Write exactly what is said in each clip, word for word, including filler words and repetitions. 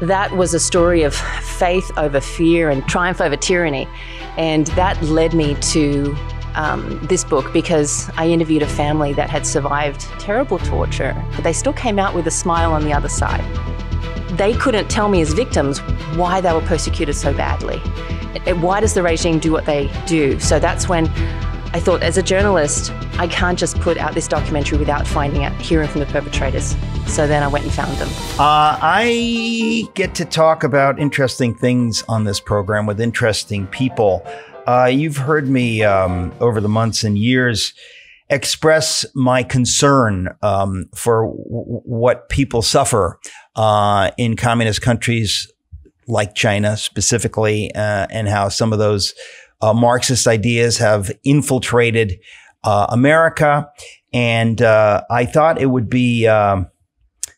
That was a story of faith over fear and triumph over tyranny. And that led me to um, this book, because I interviewed a family that had survived terrible torture, but they still came out with a smile on the other side. They couldn't tell me as victims why they were persecuted so badly. Why does the regime do what they do? So that's when I thought, as a journalist, I can't just put out this documentary without finding out, hearing from the perpetrators. So then I went and found them. Uh, I get to talk about interesting things on this program with interesting people. Uh, you've heard me um, over the months and years express my concern um, for w what people suffer uh, in communist countries like China specifically, uh, and how some of those Uh, Marxist ideas have infiltrated uh, America. And uh, I thought it would be um,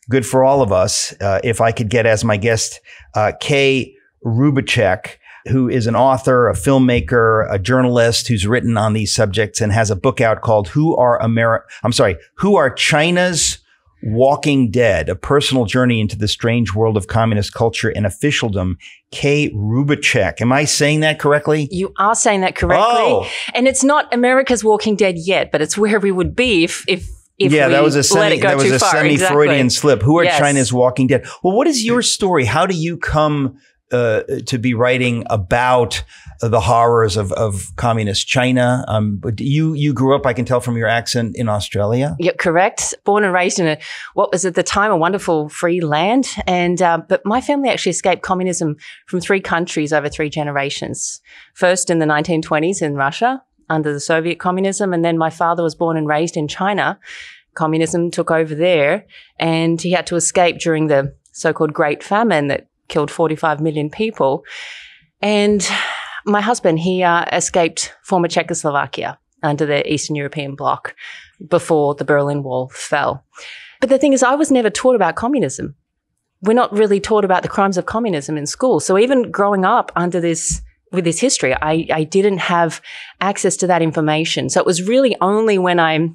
good for all of us uh, if I could get as my guest uh, Kay Rubacek, who is an author, a filmmaker, a journalist who's written on these subjects and has a book out called Who Are Ameri- I'm sorry, Who Are China's Walking Dead, A Personal Journey into the Strange World of Communist Culture and Officialdom. Kay Rubacek. Am I saying that correctly? You are saying that correctly. Oh. And it's not America's Walking Dead yet, but it's where we would be if, if, if yeah, we that was a semi, let it go that was too a far. Semi-Freudian exactly. slip. Who are yes. China's Walking Dead? Well, what is your story? How do you come uh, to be writing about the horrors of, of communist China? Um, but you, you grew up, I can tell from your accent, in Australia. Yeah, correct. Born and raised in a, what was at the time a wonderful free land. And, uh, but my family actually escaped communism from three countries over three generations. First in the nineteen twenties in Russia under the Soviet communism. And then my father was born and raised in China. Communism took over there and he had to escape during the so-called Great Famine that killed forty-five million people. And my husband, he uh, escaped former Czechoslovakia under the Eastern European bloc before the Berlin Wall fell. But the thing is, I was never taught about communism. We're not really taught about the crimes of communism in school. So even growing up under this, with this history, I, I didn't have access to that information. So it was really only when I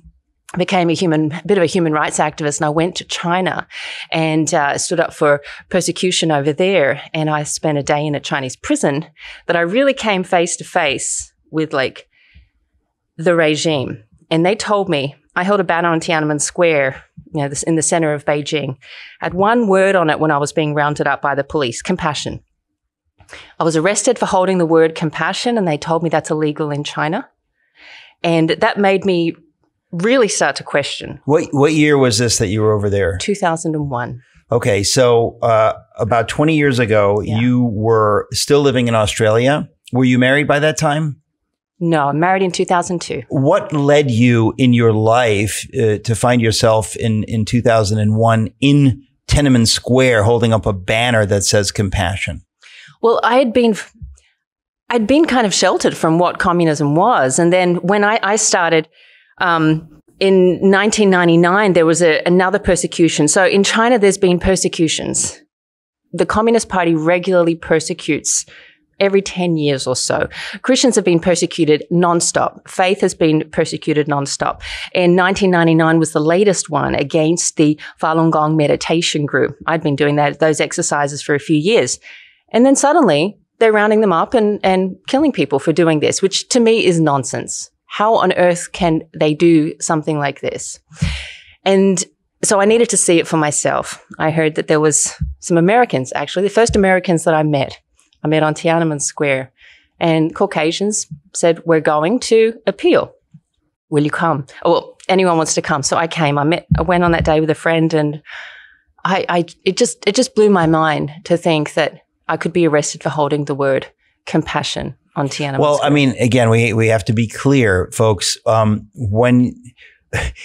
became a human, bit of a human rights activist, and I went to China and uh, stood up for persecution over there. And I spent a day in a Chinese prison that I really came face to face with, like, the regime. And they told me, I held a banner on Tiananmen Square, you know, this, in the center of Beijing. I had one word on it when I was being rounded up by the police: compassion. I was arrested for holding the word compassion, and they told me that's illegal in China. And that made me really start to question. What what year was this that you were over there? two thousand one. Okay, so uh, about twenty years ago, yeah. You were still living in Australia. Were you married by that time? No, I'm married in two thousand two. What led you in your life uh, to find yourself in, in two thousand one in Tiananmen Square holding up a banner that says compassion? Well, I had been... I'd been kind of sheltered from what communism was. And then when I, I started... Um, in nineteen ninety-nine, there was a, another persecution. So in China, there's been persecutions. The Communist Party regularly persecutes every ten years or so. Christians have been persecuted nonstop. Faith has been persecuted nonstop. And nineteen ninety-nine was the latest one against the Falun Gong meditation group. I'd been doing that, those exercises for a few years. And then suddenly they're rounding them up and, and killing people for doing this, which to me is nonsense. How on earth can they do something like this? And so I needed to see it for myself. I heard that there was some Americans, actually, the first Americans that I met. I met on Tiananmen Square, and Caucasians said, we're going to appeal. Will you come? Oh, well, anyone wants to come. So I came. I met, I went on that day with a friend, and I, I, it just, it just blew my mind to think that I could be arrested for holding the word compassion on Tiananmen Well, Square. I mean, again, we, we have to be clear, folks. Um, when,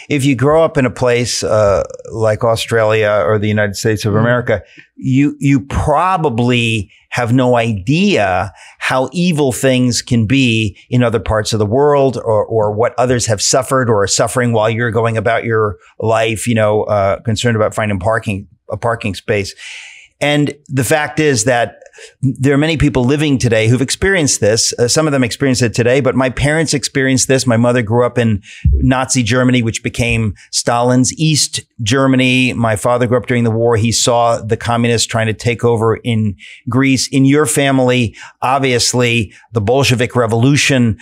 if you grow up in a place, uh, like Australia or the United States of America, you, you probably have no idea how evil things can be in other parts of the world, or, or what others have suffered or are suffering while you're going about your life, you know, uh, concerned about finding parking, a parking space. And the fact is that there are many people living today who've experienced this. Uh, some of them experienced it today, but my parents experienced this. My mother grew up in Nazi Germany, which became Stalin's East Germany. My father grew up during the war. He saw the communists trying to take over in Greece. In your family, obviously, the Bolshevik Revolution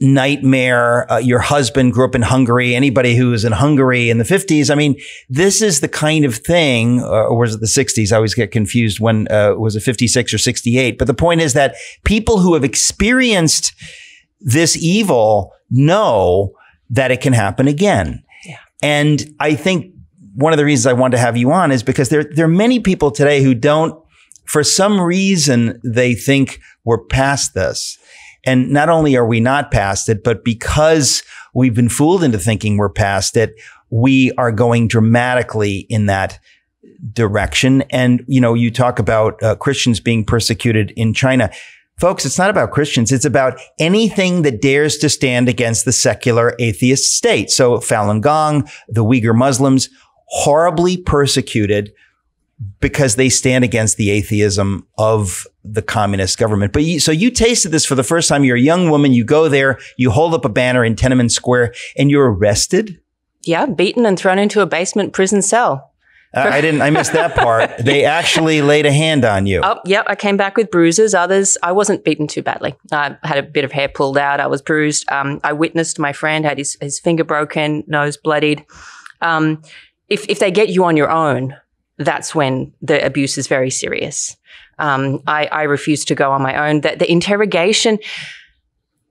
nightmare. Uh, your husband grew up in Hungary. Anybody who was in Hungary in the fifties, I mean, this is the kind of thing, uh, or was it the sixties? I always get confused when, uh, was it fifty-six or sixty-eight? But the point is that people who have experienced this evil know that it can happen again. Yeah. And I think one of the reasons I wanted to have you on is because there, there are many people today who don't, for some reason, they think we're past this. And not only are we not past it, but because we've been fooled into thinking we're past it, we are going dramatically in that direction. And, you know, you talk about uh, Christians being persecuted in China. Folks, it's not about Christians. It's about anything that dares to stand against the secular atheist state. So Falun Gong, the Uyghur Muslims, horribly persecuted because they stand against the atheism of the communist government. But you, so you tasted this for the first time. You're a young woman. You go there, you hold up a banner in Tiananmen Square, and you're arrested. Yeah, beaten and thrown into a basement prison cell. Uh, I didn't, I missed that part. They actually laid a hand on you. Oh, yep. I came back with bruises. Others, I wasn't beaten too badly. I had a bit of hair pulled out. I was bruised. Um, I witnessed my friend had his, his finger broken, nose bloodied. Um, if, if they get you on your own, that's when the abuse is very serious. Um, I, I refuse to go on my own. The, the interrogation,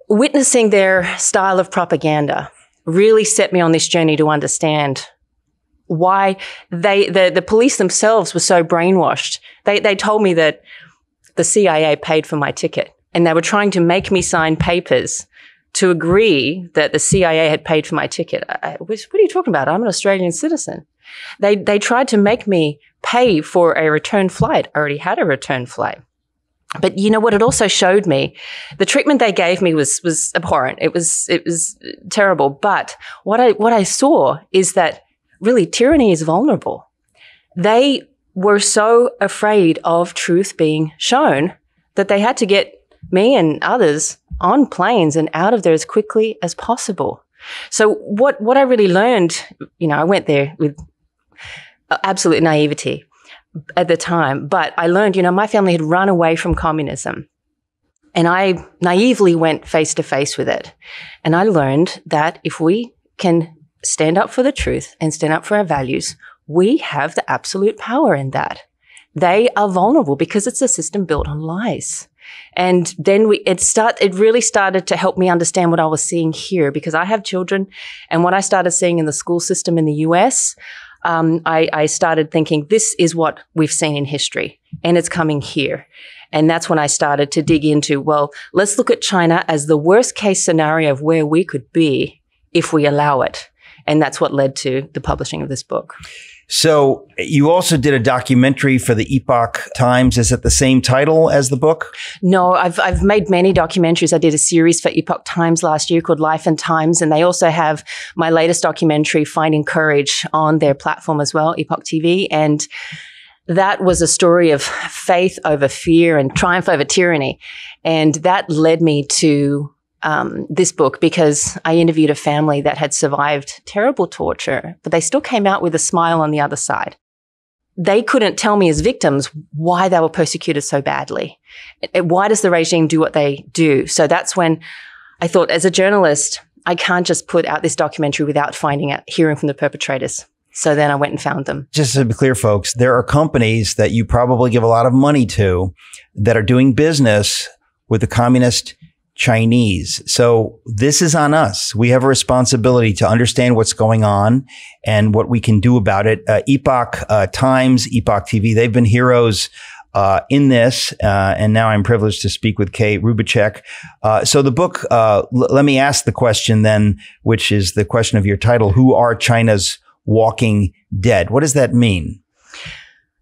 witnessing their style of propaganda really set me on this journey to understand why they, the, the police themselves were so brainwashed. They, they told me that the C I A paid for my ticket and they were trying to make me sign papers to agree that the C I A had paid for my ticket. I, what are you talking about? I'm an Australian citizen. They they tried to make me pay for a return flight. I already had a return flight. But you know what? It also showed me the treatment they gave me was was abhorrent. It was it was terrible. But what I what I saw is that really tyranny is vulnerable. They were so afraid of truth being shown that they had to get me and others on planes and out of there as quickly as possible. So what what I really learned, you know, I went there with absolute naivety at the time, but I learned, you know, my family had run away from communism and I naively went face to face with it. And I learned that if we can stand up for the truth and stand up for our values, we have the absolute power in that. They are vulnerable because it's a system built on lies. And then we, it start, it really started to help me understand what I was seeing here because I have children and what I started seeing in the school system in the U S, um, I, I started thinking this is what we've seen in history and it's coming here. And that's when I started to dig into, well, let's look at China as the worst case scenario of where we could be if we allow it. And that's what led to the publishing of this book. So you also did a documentary for the Epoch Times. Is it the same title as the book? No, I've, I've made many documentaries. I did a series for Epoch Times last year called Life and Times. And they also have my latest documentary, Finding Courage, on their platform as well, Epoch T V. And that was a story of faith over fear and triumph over tyranny. And that led me to Um, this book because I interviewed a family that had survived terrible torture, but they still came out with a smile on the other side. They couldn't tell me as victims why they were persecuted so badly. Why does the regime do what they do? So that's when I thought, as a journalist, I can't just put out this documentary without finding out, hearing from the perpetrators. So then I went and found them. Just to be clear, folks, there are companies that you probably give a lot of money to that are doing business with the communist Chinese. So this is on us. We have a responsibility to understand what's going on and what we can do about it. Uh, Epoch uh, Times, Epoch T V, they've been heroes uh, in this. Uh, and now I'm privileged to speak with Kay Rubacek. Uh, so the book, uh, let me ask the question then, which is the question of your title, Who Are China's Walking Dead? What does that mean?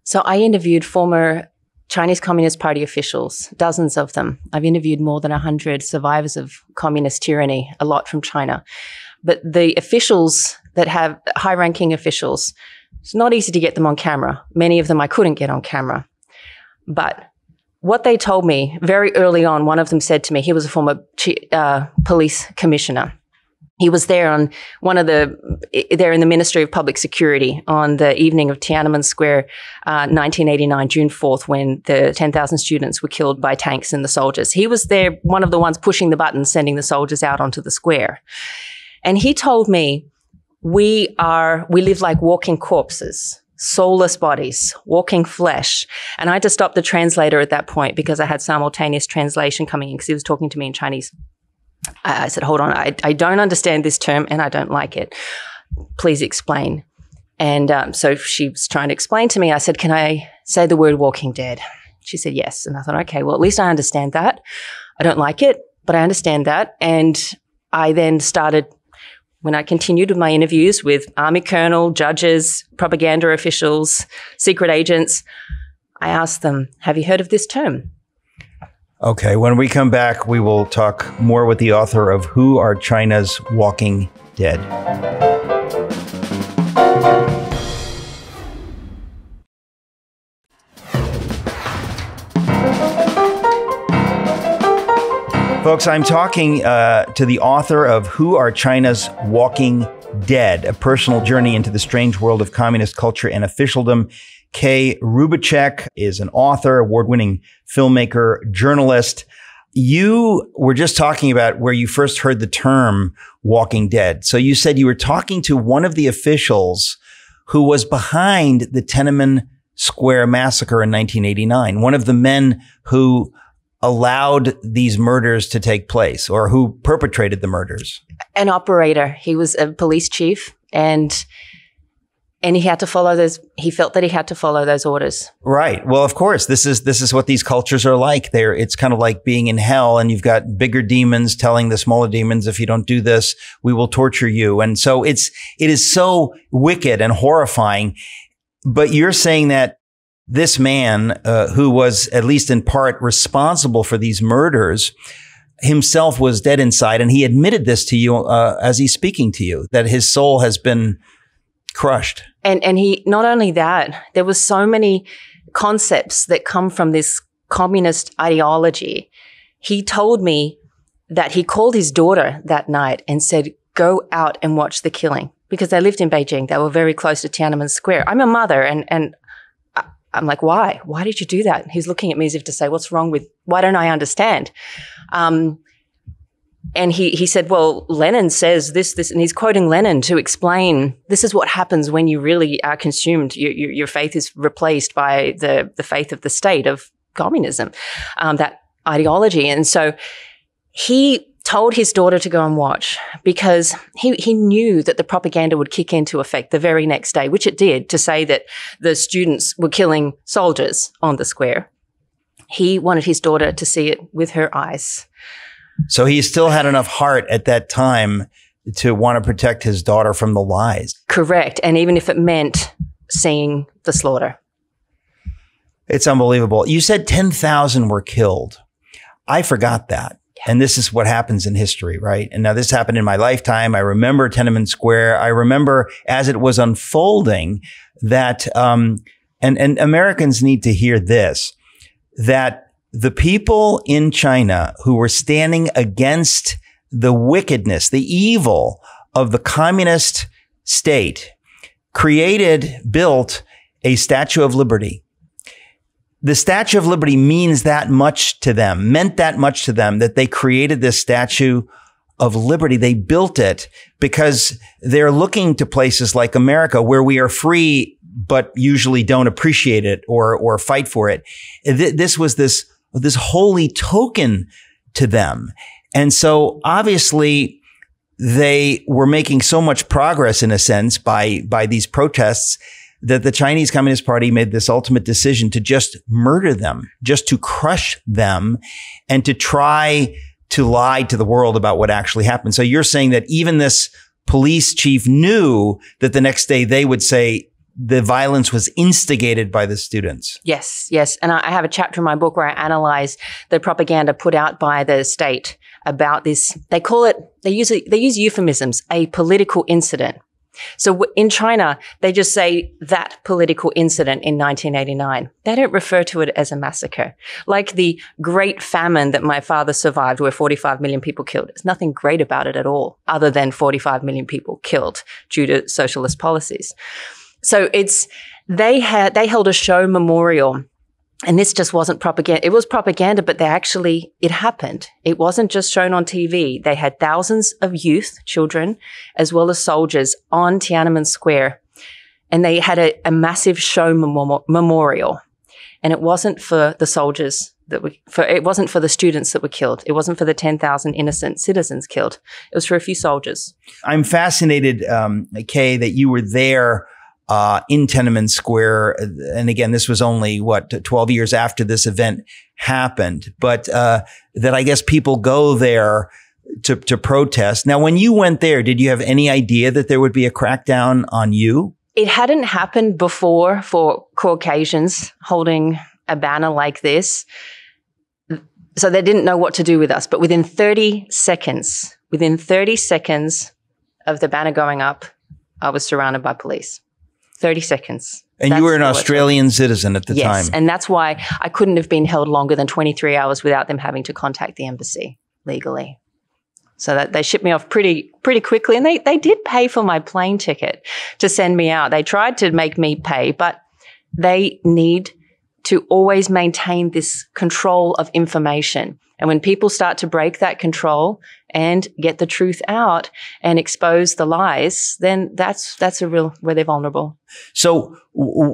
So I interviewed former Chinese Communist Party officials, dozens of them. I've interviewed more than one hundred survivors of communist tyranny, a lot from China. But the officials that have high-ranking officials, it's not easy to get them on camera. Many of them I couldn't get on camera. But what they told me very early on, one of them said to me, he was a former uh, police commissioner. He was there on one of the, there in the Ministry of Public Security on the evening of Tiananmen Square, uh, nineteen eighty-nine, June fourth, when the ten thousand students were killed by tanks and the soldiers. He was there, one of the ones pushing the button, sending the soldiers out onto the square. And he told me, we are, we live like walking corpses, soulless bodies, walking flesh. And I had to stop the translator at that point because I had simultaneous translation coming in because he was talking to me in Chinese. I said, hold on, I, I don't understand this term and I don't like it. Please explain. And um, so she was trying to explain to me. I said, can I say the word walking dead? She said, yes. And I thought, okay, well, at least I understand that. I don't like it, but I understand that. And I then started, when I continued with my interviews with army colonel, judges, propaganda officials, secret agents, I asked them, have you heard of this term? Okay, when we come back, we will talk more with the author of Who Are China's Walking Dead? Folks, I'm talking uh, to the author of Who Are China's Walking Dead? A Personal Journey into the Strange World of Communist Culture and Officialdom. Kay Rubacek is an author, award-winning filmmaker, journalist. You were just talking about where you first heard the term Walking Dead. So you said you were talking to one of the officials who was behind the Tiananmen Square massacre in nineteen eighty-nine, one of the men who allowed these murders to take place or who perpetrated the murders. An operator. He was a police chief and... And he had to follow those, he felt that he had to follow those orders. Right. Well, of course, this is, this is what these cultures are like. They're, it's kind of like being in hell and you've got bigger demons telling the smaller demons, if you don't do this, we will torture you. And so it's, it is so wicked and horrifying. But you're saying that this man, uh, who was at least in part responsible for these murders, himself was dead inside. And he admitted this to you, uh, as he's speaking to you, that his soul has been crushed. And and he, not only that, there were so many concepts that come from this communist ideology. He told me that he called his daughter that night and said, go out and watch the killing, because they lived in Beijing. They were very close to Tiananmen Square. I'm a mother and, and I'm like, why? Why did you do that? He's looking at me as if to say, what's wrong with, why don't I understand? Um, And he he said, well, Lenin says this, this, and he's quoting Lenin to explain this is what happens when you really are consumed. Your, your, your faith is replaced by the, the faith of the state, of communism, um, that ideology. And so he told his daughter to go and watch because he, he knew that the propaganda would kick into effect the very next day, which it did, to say that the students were killing soldiers on the square. He wanted his daughter to see it with her eyes. So he still had enough heart at that time to want to protect his daughter from the lies. Correct. And even if it meant seeing the slaughter. It's unbelievable. You said ten thousand were killed. I forgot that. Yeah. And this is what happens in history, right? And now this happened in my lifetime. I remember Tiananmen Square. I remember as it was unfolding that, um, and, and Americans need to hear this, that the people in China who were standing against the wickedness, the evil of the communist state, created, built a Statue of Liberty. The Statue of Liberty means that much to them, meant that much to them, that they created this Statue of Liberty. They built it because they're looking to places like America where we are free, but usually don't appreciate it or, or fight for it. Th- this was this this holy token to them. And so obviously they were making so much progress in a sense by, by these protests that the Chinese Communist Party made this ultimate decision to just murder them, just to crush them and to try to lie to the world about what actually happened. So you're saying that even this police chief knew that the next day they would say, the violence was instigated by the students. Yes, yes. And I have a chapter in my book where I analyze the propaganda put out by the state about this. They call it, they use, they use euphemisms, a political incident. So in China, they just say that political incident in nineteen eighty-nine. They don't refer to it as a massacre. Like the great famine that my father survived, where forty-five million people killed. There's nothing great about it at all, other than forty-five million people killed due to socialist policies. So it's, they had, they held a show memorial. And this just wasn't propaganda. It was propaganda, but they actually, it happened. It wasn't just shown on T V. They had thousands of youth, children, as well as soldiers on Tiananmen Square. And they had a, a massive show mem- memorial. And it wasn't for the soldiers that were, for, it wasn't for the students that were killed. It wasn't for the ten thousand innocent citizens killed. It was for a few soldiers. I'm fascinated, um, Kay, that you were there Uh, in Tiananmen Square. And again, this was only, what, twelve years after this event happened. But uh, that I guess people go there to, to protest. Now, when you went there, did you have any idea that there would be a crackdown on you? It hadn't happened before for Caucasians holding a banner like this. So they didn't know what to do with us. But within thirty seconds, within thirty seconds of the banner going up, I was surrounded by police. thirty seconds. And that's, you were an Australian citizen at the yes, time. Yes, and that's why I couldn't have been held longer than twenty-three hours without them having to contact the embassy legally. So that they shipped me off pretty pretty quickly, and they, they did pay for my plane ticket to send me out. They tried to make me pay, but they need to always maintain this control of information. And when people start to break that control and get the truth out and expose the lies, then that's that's a real where they're vulnerable. So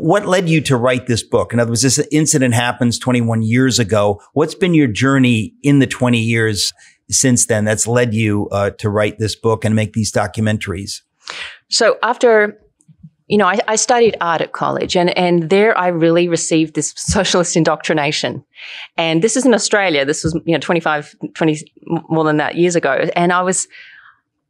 what led you to write this book? In other words, this incident happens twenty-one years ago. What's been your journey in the twenty years since then that's led you uh, to write this book and make these documentaries? So after... You know, I, I studied art at college, and, and there I really received this socialist indoctrination. And this is in Australia. This was, you know, twenty-five, twenty, more than that years ago. And I was,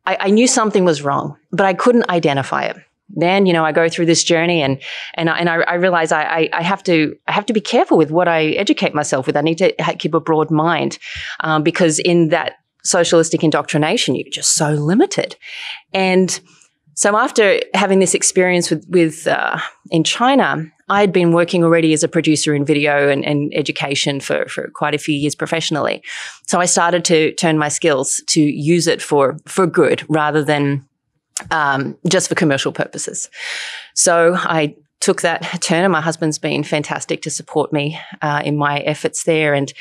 I, I knew something was wrong, but I couldn't identify it. Then, you know, I go through this journey, and and I, and I, I realize I, I, I have to I have to be careful with what I educate myself with. I need to keep a broad mind, um, because in that socialistic indoctrination, you're just so limited. And so after having this experience with, with uh, in China, I had been working already as a producer in video and, and education for, for quite a few years professionally. So I started to turn my skills to use it for, for good rather than um, just for commercial purposes. So I took that turn, and my husband's been fantastic to support me uh, in my efforts there. And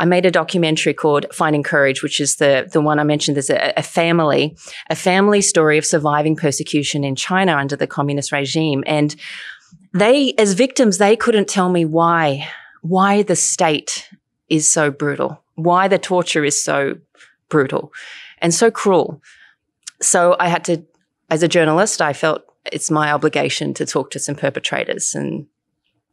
I made a documentary called Finding Courage, which is the, the one I mentioned. There's a, a family, a family story of surviving persecution in China under the communist regime. And they, as victims, they couldn't tell me why, why the state is so brutal, why the torture is so brutal and so cruel. So I had to, as a journalist, I felt it's my obligation to talk to some perpetrators, and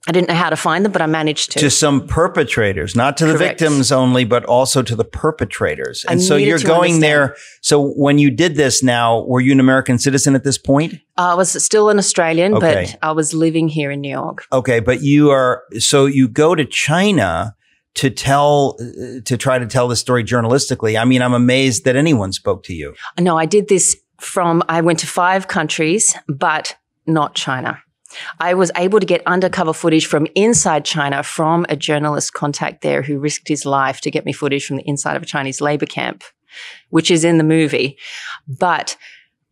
I didn't know how to find them, but I managed to. To some perpetrators, not to Correct. The victims only, but also to the perpetrators. And I so you're going understand. There. So when you did this now, were you an American citizen at this point? I was still an Australian, okay. But I was living here in New York. Okay. But you are, so you go to China to tell, to try to tell the story journalistically. I mean, I'm amazed that anyone spoke to you. No, I did this from, I went to five countries, but not China. I was able to get undercover footage from inside China from a journalist contact there who risked his life to get me footage from the inside of a Chinese labor camp, which is in the movie. But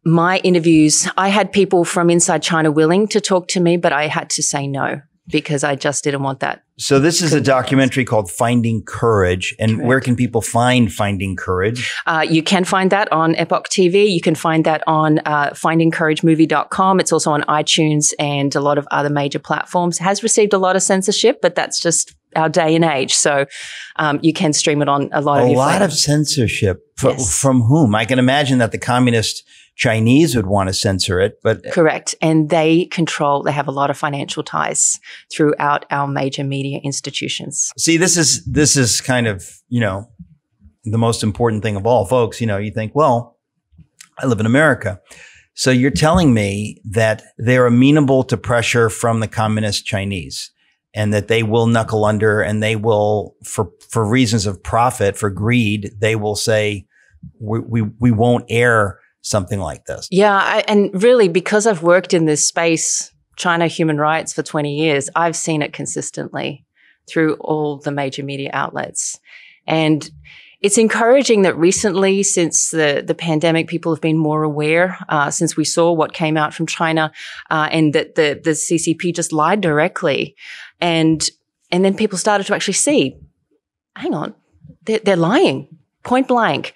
my interviews, I had people from inside China willing to talk to me, but I had to say no because I just didn't want that. So this is a documentary called Finding Courage. And Correct. Where can people find Finding Courage? Uh, you can find that on Epoch T V. You can find that on uh, finding courage movie dot com. It's also on iTunes and a lot of other major platforms. It has received a lot of censorship, but that's just our day and age. So um, you can stream it on a lot a of your A lot photos. Of censorship. F- yes. From whom? I can imagine that the communist Chinese would want to censor it, but Correct. And they control, they have a lot of financial ties throughout our major media institutions. See, this is, this is kind of, you know, the most important thing of all, folks. You know, you think, well, I live in America. So you're telling me that they're amenable to pressure from the communist Chinese, and that they will knuckle under, and they will, for, for reasons of profit, for greed, they will say, we, we, we won't air something like this? Yeah, I, and really because I've worked in this space, China human rights, for twenty years, I've seen it consistently through all the major media outlets. And it's encouraging that recently, since the, the pandemic, people have been more aware, uh, since we saw what came out from China, uh, and that the, the C C P just lied directly. And, and then people started to actually see, hang on, they're, they're lying, point blank.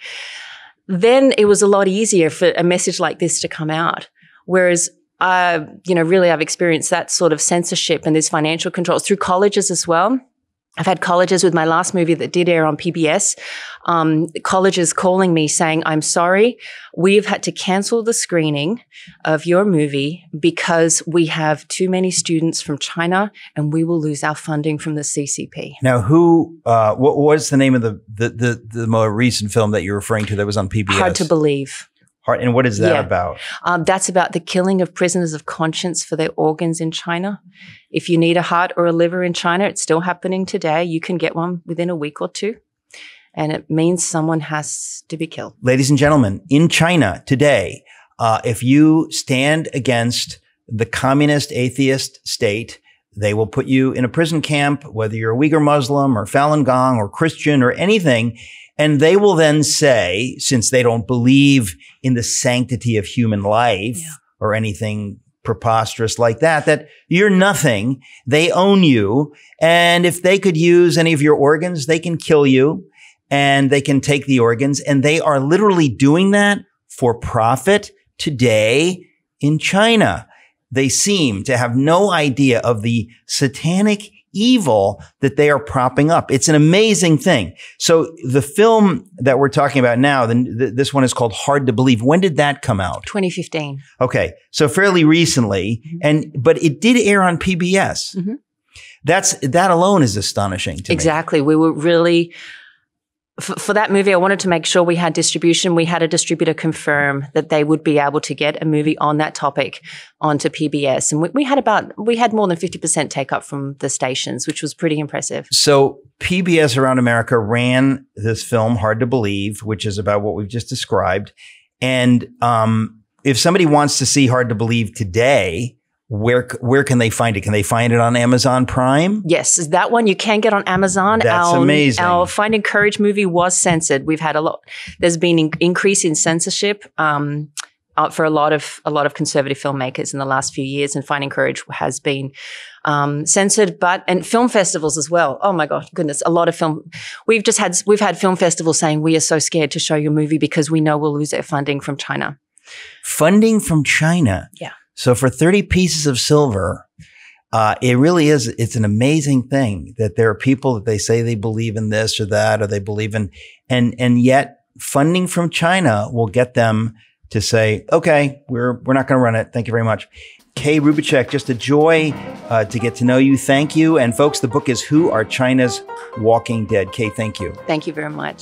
Then it was a lot easier for a message like this to come out. Whereas, uh, you know, really I've experienced that sort of censorship and these financial controls through colleges as well. I've had colleges with my last movie that did air on P B S, um, colleges calling me saying, I'm sorry, we've had to cancel the screening of your movie because we have too many students from China and we will lose our funding from the C C P. Now, who, uh, what was the name of the, the, the, the more recent film that you're referring to that was on P B S? Hard to Believe. Hard, and what is that yeah. about? Um, that's about the killing of prisoners of conscience for their organs in China. If you need a heart or a liver in China, it's still happening today. You can get one within a week or two. And it means someone has to be killed. Ladies and gentlemen, in China today, uh, if you stand against the communist atheist state, they will put you in a prison camp, whether you're a Uyghur Muslim or Falun Gong or Christian or anything. And they will then say, since they don't believe in the sanctity of human life yeah. or anything preposterous like that, that you're nothing. They own you. And if they could use any of your organs, they can kill you and they can take the organs. And they are literally doing that for profit today in China. They seem to have no idea of the satanic evil that they are propping up. It's an amazing thing. So the film that we're talking about now, the, the, this one is called Hard to Believe. When did that come out? twenty fifteen. Okay. So fairly recently. Mm-hmm. And, but it did air on P B S. Mm-hmm. That's, that alone is astonishing to me. Exactly. We were really, for, for that movie, I wanted to make sure we had distribution. We had a distributor confirm that they would be able to get a movie on that topic onto P B S. And we, we had about, we had more than fifty percent take up from the stations, which was pretty impressive. So P B S around America ran this film, Hard to Believe, which is about what we've just described. And um, if somebody wants to see Hard to Believe today, Where where can they find it? Can they find it on Amazon Prime? Yes, that one you can get on Amazon. That's our, amazing. Our Finding Courage movie was censored. We've had a lot. There's been an increase in censorship um, uh, for a lot of a lot of conservative filmmakers in the last few years, and Finding Courage has been um, censored. But and film festivals as well. Oh my God, goodness, a lot of film. We've just had we've had film festivals saying we are so scared to show your movie because we know we'll lose our funding from China. Funding from China. Yeah. So for thirty pieces of silver, uh, it really is, it's an amazing thing that there are people that they say they believe in this or that, or they believe in, and, and yet funding from China will get them to say, okay, we're, we're not going to run it. Thank you very much. Kay Rubacek, just a joy uh, to get to know you. Thank you. And folks, the book is Who Are China's Walking Dead? Kay, thank you. Thank you very much.